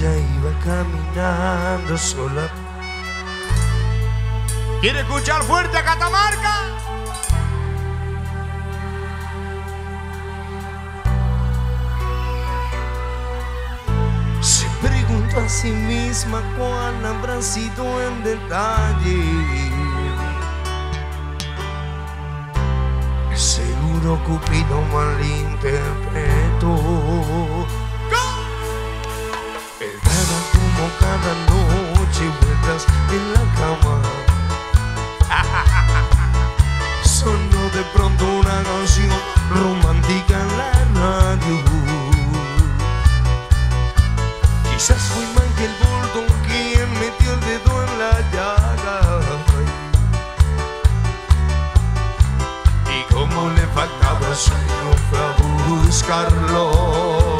ella iba caminando sola. ¿Quiere escuchar fuerte a Catamarca? Se preguntó a sí misma cuál habrá sido en detalle. Seguro Cupido malinterpretó. Pegada como cada noche, vueltas en la cama. Sonó de pronto una canción romántica en la radio. Quizás fue Michael Bolton quien metió el dedo en la llaga. Y como le faltaba sueño, fue a buscarlo.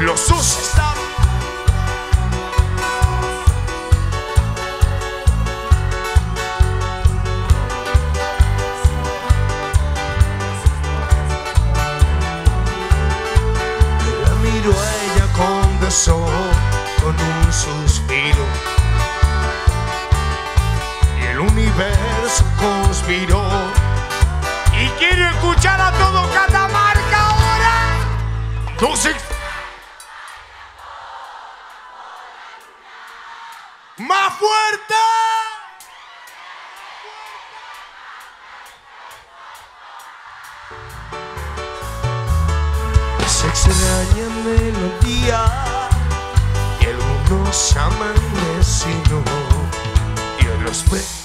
Los dos estaban y la miró a ella con deseo, con un suspiro, y el universo conspiró. Y quiero escuchar a todo Catamarca ahora. Dos ¡más fuerte! Se extraña melodía y algunos aman vecino y otros